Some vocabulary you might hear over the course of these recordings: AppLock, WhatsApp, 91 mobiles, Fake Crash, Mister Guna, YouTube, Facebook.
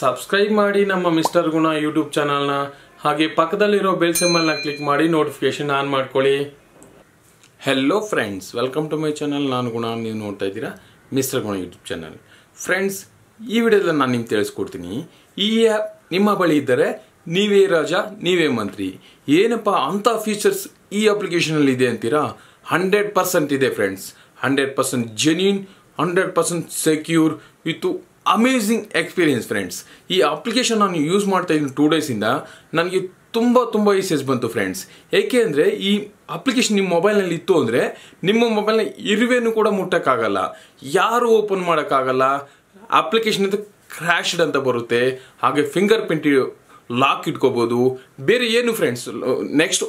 Subscribe ಮಾಡಿ ನಮ್ಮ mister ಗುಣ YouTube ಚಾನೆಲ್ ನ ಹಾಗೆ ಪಕ್ಕದಲ್ಲಿರೋ ಬೆಲ್ ಸಿಂಬಲ್ ನ ಕ್ಲಿಕ್ ಮಾಡಿ notification ಆನ್ ಮಾಡ್ಕೊಳ್ಳಿ. Hello friends, welcome to my channel. ನಾನು ಗುಣ, ನೀವು ನೋಡ್ತಾ ಇದ್ದೀರಾ ಮಿಸ್ಟರ್ ಗುಣ YouTube channel. Friends, ಈ ವಿಡಿಯೋದಲ್ಲಿ ನಾನು ನಿಮಗೆ ತಿಳಿಸ್ಕೊಡ್ತೀನಿ. ಈ ಆಪ್ ನಿಮ್ಮ ಬಳಿ ಇದ್ದರೆ ನೀವೇ ರಾಜಾ, ನೀವೇ ಮಂತ್ರಿ. ಏನಪ್ಪಾ ಅಂತ ಫೀಚರ್ಸ್ ಈ ಅಪ್ಲಿಕೇಶನ್ ಅಲ್ಲಿ ಇದೆ ಅಂತೀರಾ? 100% ಇದೆ friends. 100% genuine, 100% secure with amazing experience friends. This application I use in 2 days. I have tumba usage bantu friends. This application in mobile and litondre, Nimmo mobile irvenu koda mutakagala, Yaru open madakagala, application the crashed and the borute, hage fingerprint lock it kobodu, berenu friends. Next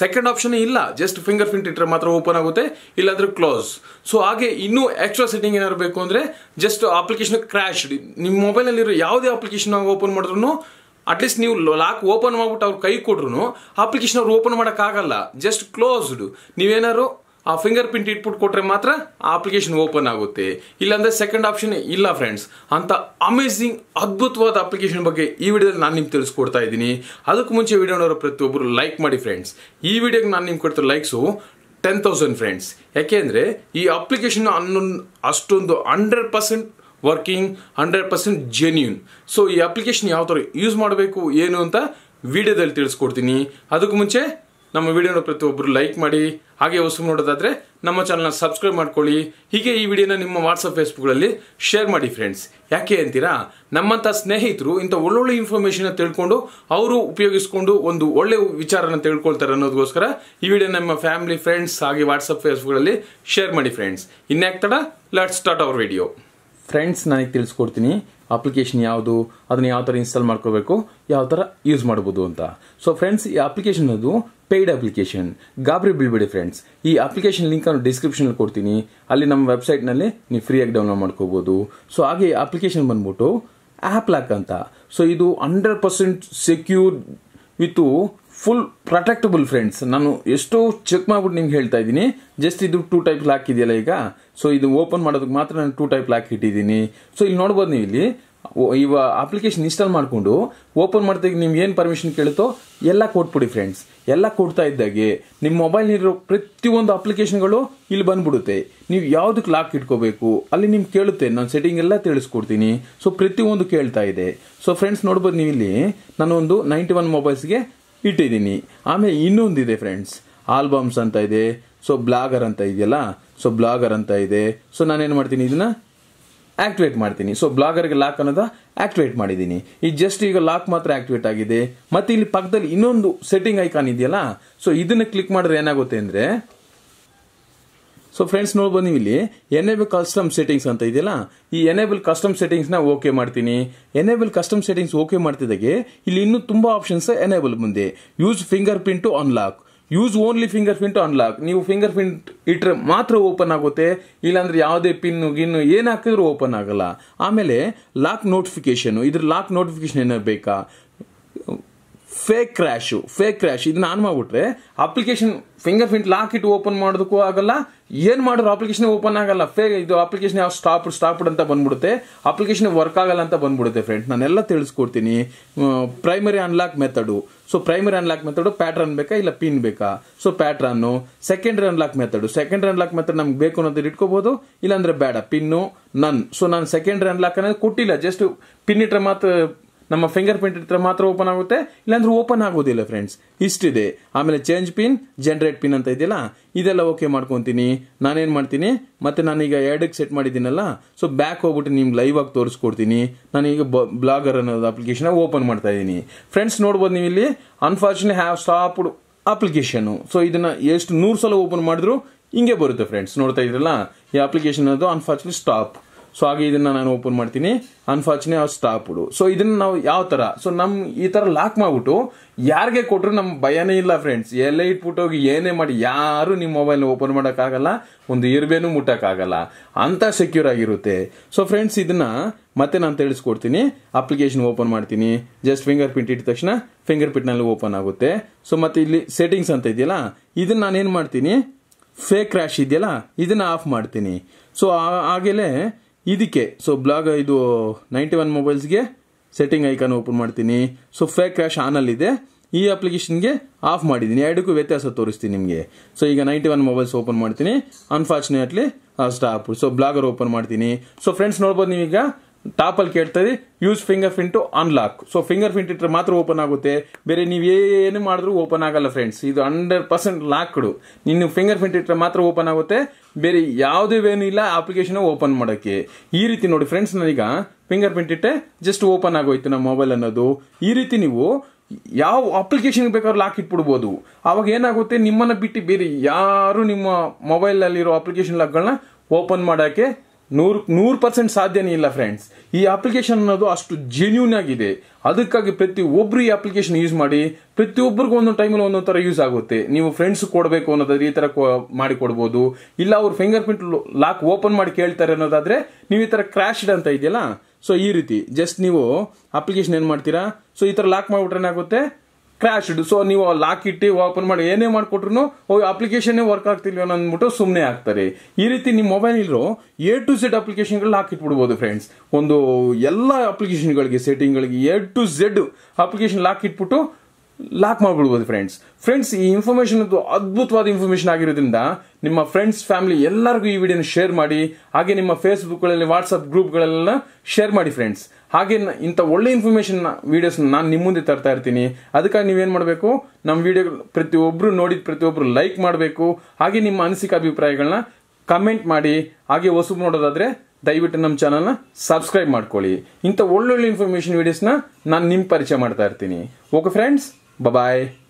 second option illa, just fingerprint it matra open agutte illadre close. So age innu extra setting enaru beku andre just application crash nim mobile alli yavade application open madrunu at least new lock open maaguttu avaru kai kodrunu application avaru open madakagalla, just closed. Nivu enaru a fingerprint itput kotre matra application open agutte, illa andre second option illa friends. Anta amazing adbhutvada application ಬಗ್ಗೆ ಈ ವಿಡಿಯೋದಲ್ಲಿ ನಾನು ನಿಮಗೆ ತಿಳಿಸಿಕೊಡ್ತಾ ಇದೀನಿ. ಅದಕ್ಕೆ ಮುಂಚೆ ವಿಡಿಯೋನವರ ಪ್ರತಿಯೊಬ್ಬರು ಲೈಕ್ ಮಾಡಿ ಫ್ರೆಂಡ್ಸ್. ಈ ವಿಡಿಯೋಗೆ ನಾನು ನಿಮಗೆ ಕೊಡ್ತಿರೋ ಲೈಕ್ಸ್ 10000 ಫ್ರೆಂಡ್ಸ್. ಯಾಕೆಂದ್ರೆ ಈ ಅಪ್ಲಿಕೇಶನ್ ಅಷ್ಟೊಂದು 100% working, 100% genuine. So ಈ ಅಪ್ಲಿಕೇಶನ್ ಯಾವ ತರ ಯೂಸ್ ಮಾಡಬೇಕು ಏನು ಅಂತ ವಿಡಿಯೋದಲ್ಲಿ ತಿಳಿಸಿಕೊಡ್ತೀನಿ. ಅದಕ್ಕೆ ಮುಂಚೆ ನಮ್ಮ ವಿಡಿಯೋನ ಪ್ರತಿಯೊಬ್ಬರು ಲೈಕ್ ಮಾಡಿ, ಹಾಗೆ ಹೊಸ ನೋಡೋದಾದ್ರೆ ನಮ್ಮ ಚಾನೆಲ್ನ ಸಬ್ಸ್ಕ್ರೈಬ್ ಮಾಡ್ಕೊಳ್ಳಿ. ಹೀಗೆ ಈ ವಿಡಿಯೋನ ನಿಮ್ಮ ವಾಟ್ಸಪ್ ಫೇಸ್ಬುಕ್ ಅಲ್ಲಿ ಶೇರ್ ಮಾಡಿ ಫ್ರೆಂಡ್ಸ್. ಯಾಕೆ ಅಂತೀರಾ? ನಮ್ಮಂತ ಸ್ನೇಹಿತರು ಇಂತ ಒಳ್ಳೊಳ್ಳೆ ಇನ್ಫಾರ್ಮೇಷನ್ ತಿಳ್ಕೊಂಡು ಅವರು ಉಪಯೋಗಿಸಿಕೊಂಡು ಒಂದು ಒಳ್ಳೆ ವಿಚಾರನ ತಿಳ್ಕೊಳ್ತಾರೆ ಅನ್ನೋದಕ್ಕೋಸ್ಕರ ಈ ವಿಡಿಯೋ ನಮ್ಮ ಫ್ಯಾಮಿಲಿ ಫ್ರೆಂಡ್ಸ್ ಹಾಗೆ ವಾಟ್ಸಪ್ ಫೇಸ್ಬುಕ್ ಅಲ್ಲಿ ಶೇರ್ ಮಾಡಿ ಫ್ರೆಂಡ್ಸ್. ಇನ್ಯಾಕ್ತಡ let's start our video friends. ನಾನು ತಿಳಿಸ್ಕೊಡ್ತೀನಿ ಅಪ್ಲಿಕೇಶನ್ ಯಾವುದು, ಅದನ್ನ ಯಾವ ತರ ಇನ್ಸ್ಟಾಲ್ ಮಾಡ್ಕೋಬೇಕು, ಯಾವ ತರ ಯೂಸ್ ಮಾಡಬಹುದು ಅಂತ. ಸೊ ಫ್ರೆಂಡ್ಸ್, ಈ ಅಪ್ಲಿಕೇಶನ್ ಅದು ಪೇಯ್ಡ್ ಅಪ್ಲಿಕೇಶನ್, ಗಾಬರಿ ಬೀಳ್ಬೇಡಿ ಫ್ರೆಂಡ್ಸ್. ಈ ಅಪ್ಲಿಕೇಶನ್ ಲಿಂಕ್ ಅನ್ನು ಡಿಸ್ಕ್ರಿಪ್ಷನ್ ಅಲ್ಲಿ ಕೊಡ್ತೀನಿ, ಅಲ್ಲಿ ನಮ್ಮ ವೆಬ್ಸೈಟ್ ನಲ್ಲಿ ನೀವು ಫ್ರೀಯಾಗಿ ಡೌನ್ಲೋಡ್ ಮಾಡ್ಕೋಬಹುದು. ಸೊ ಹಾಗೆ ಅಪ್ಲಿಕೇಶನ್ ಬಂದ್ಬಿಟ್ಟು ಆಪ್ ಲಾಕ್ ಅಂತ. ಸೊ ಇದು 100% secure with full protectable friends. ನಾನು ಎಷ್ಟೋ ಚೆಕ್ ಮಾಡ್ಬಿಟ್ಟು ನಿಮ್ಗೆ ಹೇಳ್ತಾ ಇದ್ದೀನಿ. ಜಸ್ಟ್ ಇದು 2 type ಲಾಕ್ ಇದೆಯಲ್ಲ ಈಗ, ಸೊ ಇದು ಓಪನ್ ಮಾಡೋದಕ್ಕೆ ಮಾತ್ರ ನಾನು 2 type ಲಾಕ್ ಇಟ್ಟಿದ್ದೀನಿ. ಸೊ ಇಲ್ಲಿ ನೋಡ್ಬೋದು, ನೀವು ಇಲ್ಲಿ ಇವಾಗ ಅಪ್ಲಿಕೇಶನ್ ಇನ್ಸ್ಟಾಲ್ ಮಾಡಿಕೊಂಡು ಓಪನ್ ಮಾಡ್ದಾಗ ನಿಮ್ಗೆ ಏನು ಪರ್ಮಿಷನ್ ಕೇಳುತ್ತೋ ಎಲ್ಲ ಕೊಟ್ಬಿಡಿ ಫ್ರೆಂಡ್ಸ್. ಎಲ್ಲ ಕೊಡ್ತಾ ಇದ್ದಾಗೆ ನಿಮ್ಮ ಮೊಬೈಲ್ನಿರೋ ಪ್ರತಿಯೊಂದು ಅಪ್ಲಿಕೇಶನ್ಗಳು ಇಲ್ಲಿ ಬಂದ್ಬಿಡುತ್ತೆ. ನೀವು ಯಾವುದಕ್ಕೆ ಲಾಕ್ ಇಟ್ಕೋಬೇಕು ಅಲ್ಲಿ ನಿಮ್ಗೆ ಕೇಳುತ್ತೆ. ನಾನು ಸೆಟ್ಟಿಂಗ್ ಎಲ್ಲ ತಿಳಿಸ್ಕೊಡ್ತೀನಿ. ಸೊ ಪ್ರತಿಯೊಂದು ಕೇಳ್ತಾ ಇದೆ. ಸೊ ಫ್ರೆಂಡ್ಸ್ ನೋಡ್ಬೋದು, ನೀವು ಇಲ್ಲಿ ನಾನೊಂದು 91 ಮೊಬೈಲ್ಸ್ಗೆ ಇಟ್ಟಿದ್ದೀನಿ. ಆಮೇಲೆ ಇನ್ನೊಂದಿದೆ ಫ್ರೆಂಡ್ಸ್, ಆಲ್ಬಮ್ಸ್ ಅಂತ ಇದೆ. ಸೊ ಬ್ಲಾಗರ್ ಅಂತ ಇದೆಯಲ್ಲ, ಸೊ ಬ್ಲಾಗರ್ ಅಂತ ಇದೆ. ಸೊ ನಾನೇನು ಮಾಡ್ತೀನಿ, ಇದನ್ನ ಆಕ್ಟಿವೇಟ್ ಮಾಡ್ತೀನಿ. ಸೊ ಬ್ಲಾಗರ್ಗೆ ಲಾಕ್ ಅನ್ನೋದ ಆಕ್ಟಿವೇಟ್ ಮಾಡಿದ್ದೀನಿ. ಈ ಜಸ್ಟ್ ಈಗ ಲಾಕ್ ಮಾತ್ರ ಆಕ್ಟಿವೇಟ್ ಆಗಿದೆ. ಮತ್ತೆ ಇಲ್ಲಿ ಪಕ್ಕದಲ್ಲಿ ಇನ್ನೊಂದು ಸೆಟ್ಟಿಂಗ್ ಐಕಾನ್ ಇದೆಯಲ್ಲ, ಸೊ ಇದನ್ನ ಕ್ಲಿಕ್ ಮಾಡಿದ್ರೆ ಏನಾಗುತ್ತೆ ಅಂದ್ರೆ, ಸೊ ಫ್ರೆಂಡ್ಸ್ ನೋಡ್ಬೋದು, ನೀವು ಇಲ್ಲಿ ಎನೇಬಲ್ ಕಸ್ಟಮ್ ಸೆಟ್ಟಿಂಗ್ಸ್ ಅಂತ ಇದೆಯಲ್ಲ, ಈ ಎನೇಬಲ್ ಕಸ್ಟಮ್ ಸೆಟ್ಟಿಂಗ್ಸ್ ನ ಓಕೆ ಮಾಡ್ತೀನಿ. ಎನೇಬಲ್ ಕಸ್ಟಮ್ ಸೆಟ್ಟಿಂಗ್ಸ್ ಓಕೆ ಮಾಡ್ತಿದ್ದಾಗೆ ಇಲ್ಲಿ ಇನ್ನೂ ತುಂಬಾ ಆಪ್ಷನ್ಸ್ ಎನೇಬಲ್ ಮುಂದೆ. Use fingerprint to unlock, use only fingerprint unlock. ನೀವು ಫಿಂಗರ್ ಪ್ರಿಂಟ್ ಇಟ್ರೆ ಮಾತ್ರ ಓಪನ್ ಆಗುತ್ತೆ, ಇಲ್ಲಾಂದ್ರೆ ಯಾವುದೇ ಪಿನ್ ಗಿನ್ನು ಏನು ಹಾಕಿದ್ರು ಓಪನ್ ಆಗಲ್ಲ. ಆಮೇಲೆ ಲಾಕ್ ನೋಟಿಫಿಕೇಶನ್, ಇದ್ರ ಲಾಕ್ ನೋಟಿಫಿಕೇಶನ್ ಏನಾದ್ರು ಬೇಕಾ? ಫೇಕ್ ಕ್ರ್ಯಾಶ್, ಫೇಕ್ ಕ್ರ್ಯಾಶ್ ಇದನ್ನ ಆನ್ ಮಾಡ್ಬಿಟ್ರೆ ಅಪ್ಲಿಕೇಶನ್ ಫಿಂಗರ್ ಪ್ರಿಂಟ್ ಲಾಕ್ ಇಟ್ಟು ಓಪನ್ ಮಾಡೋದಕ್ಕೂ ಆಗಲ್ಲ, ಏನ್ ಮಾಡಿದ್ರು ಅಪ್ಲಿಕೇಶನ್ ಓಪನ್ ಆಗಲ್ಲ. ಫೇಕ್ ಇದು ಅಪ್ಲಿಕೇಶನ್ ಯಾವ ಸ್ಟಾಪ್ ಅಂತ ಬಂದ್ಬಿಡುತ್ತೆ, ಅಪ್ಲಿಕೇಶನ್ ವರ್ಕ್ ಆಗಲ್ಲ ಅಂತ ಬಂದ್ಬಿಡುತ್ತೆ ಫ್ರೆಂಡ್ಸ್. ನಾನೆಲ್ಲ ತಿಳಿಸ್ಕೊಡ್ತೀನಿ. Primary unlock method, so primary unlock method pattern ಬೇಕಾ ಇಲ್ಲ ಪಿನ್ ಬೇಕಾ? So pattern. Secondary unlock method, secondary unlock method ನಮ್ಗೆ ಬೇಕು ಅನ್ನೋದನ್ನ ಇಟ್ಕೋಬಹುದು, ಇಲ್ಲಾಂದ್ರೆ ಬೇಡ. ಪಿನ್ನು ನನ್. ಸೊ ನಾನು ಸೆಕೆಂಡರಿ ಅನ್ಲಾಕ್ ಅನ್ನೋದು ಕೊಟ್ಟಿಲ್ಲ, ಜಸ್ಟ್ ಪಿನ್ ಇಟ್ರೆ ಮಾತ್ರ ನಮ್ಮ ಫಿಂಗರ್ ಪ್ರಿಂಟ್ ಇಟ್ರೆ ಮಾತ್ರ ಓಪನ್ ಆಗುತ್ತೆ, ಇಲ್ಲಾಂದ್ರೆ ಓಪನ್ ಆಗೋದಿಲ್ಲ ಫ್ರೆಂಡ್ಸ್. ಇಷ್ಟಿದೆ. ಆಮೇಲೆ ಚೇಂಜ್ ಪಿನ್, ಜನರೇಟ್ ಪಿನ್ ಅಂತ ಇದೆಯಲ್ಲ, ಇದೆಲ್ಲ ಓಕೆ ಮಾಡ್ಕೊತೀನಿ. ನಾನೇನು ಮಾಡ್ತೀನಿ ಮತ್ತೆ, ನಾನೀಗ 2ಕ್ಕೆ ಸೆಟ್ ಮಾಡಿದ್ದೀನಲ್ಲ, ಸೊ ಬ್ಯಾಕ್ ಹೋಗ್ಬಿಟ್ಟು ನಿಮ್ಗೆ ಲೈವ್ ಆಗಿ ತೋರಿಸ್ಕೊಡ್ತೀನಿ. ನಾನೀಗ ಬ್ಲಾಗರ್ ಅನ್ನೋದು ಅಪ್ಲಿಕೇಶನ್ ಓಪನ್ ಮಾಡ್ತಾ ಇದ್ದೀನಿ ಫ್ರೆಂಡ್ಸ್. ನೋಡ್ಬೋದು ನೀವು ಇಲ್ಲಿ unfortunate have stopped application. So ಇದನ್ನ ಎಷ್ಟು 100 ಸಲ ಓಪನ್ ಮಾಡಿದ್ರು ಹಿಂಗೆ ಬರುತ್ತೆ ಫ್ರೆಂಡ್ಸ್. ನೋಡ್ತಾ ಇದ್ರಲ್ಲ, ಈ ಅಪ್ಲಿಕೇಶನ್ ಅನ್ನೋದು ಅನ್ಫಾರ್ಚುನೇಟ್ ಸ್ಟಾಪ್. ಸೊ ಹಾಗೆ ಇದನ್ನ ನಾನು ಓಪನ್ ಮಾಡ್ತೀನಿ, ಅನ್ಫಾರ್ಚುನೇಟ್ ಸ್ಟಾಪ್ಡು. ಸೊ ಇದನ್ನ ನಾವು ಯಾವ ತರ, ಸೊ ನಮ್ ಈ ತರ ಲಾಕ್ ಮಾಡ್ಬಿಟ್ಟು ಯಾರಿಗೆ ಕೊಟ್ರು ನಮ್ ಭಯನೇ ಇಲ್ಲ ಫ್ರೆಂಡ್ಸ್. ಎಲ್ಲೇ ಇಟ್ಬಿಟ್ಟೋಗಿ ಏನೇ ಮಾಡಿ ಯಾರು ನಿಮ್ಮ ಮೊಬೈಲ್ ಓಪನ್ ಮಾಡೋಕ್ಕಾಗಲ್ಲ, ಒಂದು ಇರ್ಬೇನು ಮುಟ್ಟಕ್ಕಾಗಲ್ಲ, ಅಂತ ಸೆಕ್ಯೂರ್ ಆಗಿರುತ್ತೆ. ಸೊ ಫ್ರೆಂಡ್ಸ್, ಇದನ್ನ ಮತ್ತೆ ನಾನು ತಿಳಿಸ್ಕೊಡ್ತೀನಿ. ಅಪ್ಲಿಕೇಶನ್ ಓಪನ್ ಮಾಡ್ತೀನಿ, ಜಸ್ಟ್ ಫಿಂಗರ್ ಪ್ರಿಂಟ್ ಇಟ್ಟ ತಕ್ಷಣ ಫಿಂಗರ್ ಪ್ರಿಂಟ್ ನಲ್ಲಿ ಓಪನ್ ಆಗುತ್ತೆ. ಸೊ ಮತ್ತೆ ಇಲ್ಲಿ ಸೆಟ್ಟಿಂಗ್ಸ್ ಅಂತ ಇದೆಯಲ್ಲ, ಇದನ್ನ ನಾನೇನ್ ಮಾಡ್ತೀನಿ, ಫೇಕ್ ಕ್ರ್ಯಾಶ್ ಇದೆಯಲ್ಲ ಇದನ್ನ ಆಫ್ ಮಾಡ್ತೀನಿ. ಸೊ ಹಾಗೆಲೇ ಇದಕ್ಕೆ, ಸೊ ಬ್ಲಾಗ್ ಇದು 91 ಮೊಬೈಲ್ಸ್ಗೆ setting icon open martini. So fake crash anal ide. E application ge off madidini. Edukku vyathyasa toristini nimge. So ega 91 mobiles open martini. Unfortunately stop. So blogger open martini. So friends nodabodu nivu ega top alli keltade use fingerprint to unlock. So fingerprint itre matra open agutte. Bere nivu enu madidru open agalla friends. Idu 100% locked. Ninnu fingerprint itre matra open agutte. Bere yavude venu illa application open madakke. Ee riti nodi friends naniga fingerprint itte just open agoytu na mobile annodu. Ee riti nivu ಯಾವ application ಬೇಕಾದರೂ lock ಇಟ್ಬಿಡಬಹುದು ಅವಾಗ ಏನಾಗುತ್ತೆ ನಿಮ್ಮನ್ನ ಬಿಟ್ಟು ಬೇರೆ ಯಾರು ನಿಮ್ಮ ಮೊಬೈಲ್ ಅಲ್ಲಿ ಇರೋ application ಲಾಕ್ಗಳನ್ನ ಓಪನ್ ಮಾಡಕ್ಕೆ 100% ಸಾಧ್ಯನೇ ಇಲ್ಲ ಫ್ರೆಂಡ್ಸ್ ಈ application ಅನ್ನೋದು ಅಷ್ಟು genuine ಆಗಿದೆ ಅದಕ್ಕಾಗಿ ಪ್ರತಿಯೊಬ್ಬರು ಈ application ಯೂಸ್ ಮಾಡಿ ಪ್ರತಿಯೊಬ್ಬರಿಗೂ ಒಂದೊಂದು ಟೈಮ್ ಅಲ್ಲಿ ಒಂದೊಂದು ತರ ಯೂಸ್ ಆಗುತ್ತೆ ನೀವು ಫ್ರೆಂಡ್ಸ್ ಕೊಡಬೇಕು ಅನ್ನೋದಾದ್ರೆ ಈ ತರ ಮಾಡಿ ಕೊಡಬಹುದು ಇಲ್ಲ ಅವರ ಫಿಂಗರ್ಪ್ರಿಂಟ್ ಲಾಕ್ ಓಪನ್ ಮಾಡಿ ಕೇಳ್ತಾರೆ ಅನ್ನೋದಾದ್ರೆ ನೀವು ಈ ತರ ಕ್ರಾಶ್ಡ್ ಅಂತ ಇದೆಯಲ್ಲ So, ಈ ರೀತಿ ಜಸ್ಟ್ ನೀವು ಅಪ್ಲಿಕೇಶನ್ ಏನು ಮಾಡ್ತೀರಾ ಸೋ ಈ ತರ ಲಾಕ್ ಮಾಡ್ಬಿಟ್ರೆ ಏನಾಗುತ್ತೆ ಕ್ರಾಶ್ಡ್ ಸೋ ನೀವು ಲಾಕ್ ಇಟ್ಟಿ ಓಪನ್ ಮಾಡಿ ಏನೇ ಮಾಡ್ಕೊಟ್ರು ಓ ಅಪ್ಲಿಕೇಶನ್ ವರ್ಕ್ ಆಗ್ತಿಲ್ಲ ಅನ್ನಂದ್ಬಿಟ್ಟು ಸುಮ್ಮನೆ ಆಗ್ತಾರೆ ಈ ರೀತಿ ನಿಮ್ಮ ಮೊಬೈಲ್ ಇರೋ A to Z ಅಪ್ಲಿಕೇಶನ್ ಗಳು ಲಾಕ್ ಇಟ್ಬಿಡಬಹುದು ಫ್ರೆಂಡ್ಸ್ ಒಂದು ಎಲ್ಲಾ ಅಪ್ಲಿಕೇಶನ್ ಗಳಿಗೆ ಸೆಟ್ಟಿಂಗ್ ಗಳಿಗೆ A to Z application lock ಇಟ್ಬಿಟ್ಟು ಲಾಕ್ ಮಾಡ್ಬಿಡಬಹುದು ಫ್ರೆಂಡ್ಸ್ ಫ್ರೆಂಡ್ಸ್ ಈ ಇನ್ಫರ್ಮೇಷನ್ ಅದು ಅದ್ಭುತವಾದ ಇನ್ಫರ್ಮೇಷನ್ ಆಗಿರೋದ್ರಿಂದ ನಿಮ್ಮ ಫ್ರೆಂಡ್ಸ್ ಫ್ಯಾಮಿಲಿ ಎಲ್ಲರಿಗೂ ಈ ವಿಡಿಯೋನ ಶೇರ್ ಮಾಡಿ ಹಾಗೆ ನಿಮ್ಮ Facebook ಗಳಲ್ಲಿ WhatsApp ಗ್ರೂಪ್ ಗಳಲ್ಲೆಲ್ಲ ಶೇರ್ ಮಾಡಿ ಫ್ರೆಂಡ್ಸ್ ಹಾಗೆ ಇಂತ ಒಳ್ಳೆ ಇನ್ಫರ್ಮೇಷನ್ ವಿಡಿಯೋಸ್ ನಾನು ನಿಮ್ಮ ಮುಂದೆ ತರ್ತಾ ಇರ್ತೀನಿ ಅದಕ್ಕೆ ನೀವು ಏನು ಮಾಡಬೇಕು ನಮ್ಮ ವಿಡಿಯೋ ಪ್ರತಿಯೊಬ್ಬರು ನೋಡಿದ ಪ್ರತಿಯೊಬ್ಬರು ಲೈಕ್ ಮಾಡಬೇಕು ಹಾಗೆ ನಿಮ್ಮ ಅನಿಸಿಕೆ ಅಭಿಪ್ರಾಯಗಳನ್ನು ಕಮೆಂಟ್ ಮಾಡಿ ಹಾಗೆ ಹೊಸಬು ನೋಡೋದಾದ್ರೆ ದಯವಿಟ್ಟು ನಮ್ಮ ಚಾನೆಲ್ ನ ಸಬ್ಸ್ಕ್ರೈಬ್ ಮಾಡ್ಕೊಳ್ಳಿ ಇಂತ ಒಳ್ಳೊಳ್ಳೆ ಇನ್ಫರ್ಮೇಷನ್ ವಿಡಿಯೋಸ್ ನಾನು ನಿಮ್ಮ ಪರಿಚಯ ಮಾಡ್ತಾ ಇರ್ತೀನಿ ಓಕೆ ಫ್ರೆಂಡ್ಸ್ Bye-bye.